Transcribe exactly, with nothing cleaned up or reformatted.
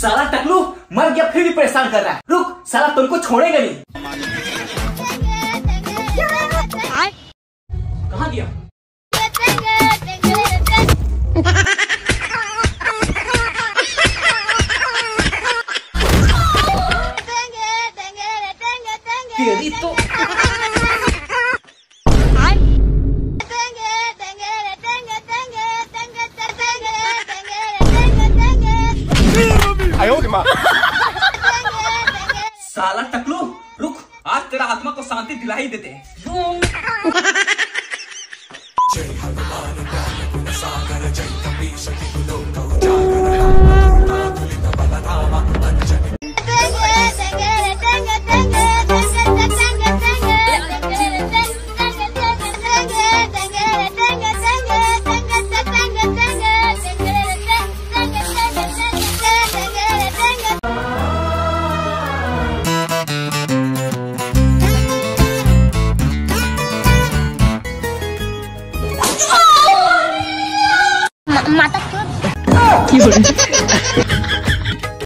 साला टकलू मर गया फिर भी परेशान कर रहा है। रुक साला तुमको छोड़ेगा नहीं। कहाँ गया? तेरी तो साला टकलू रुक, आज तेरा आत्मा को शांति दिला ही देते हैं। माता क्यों?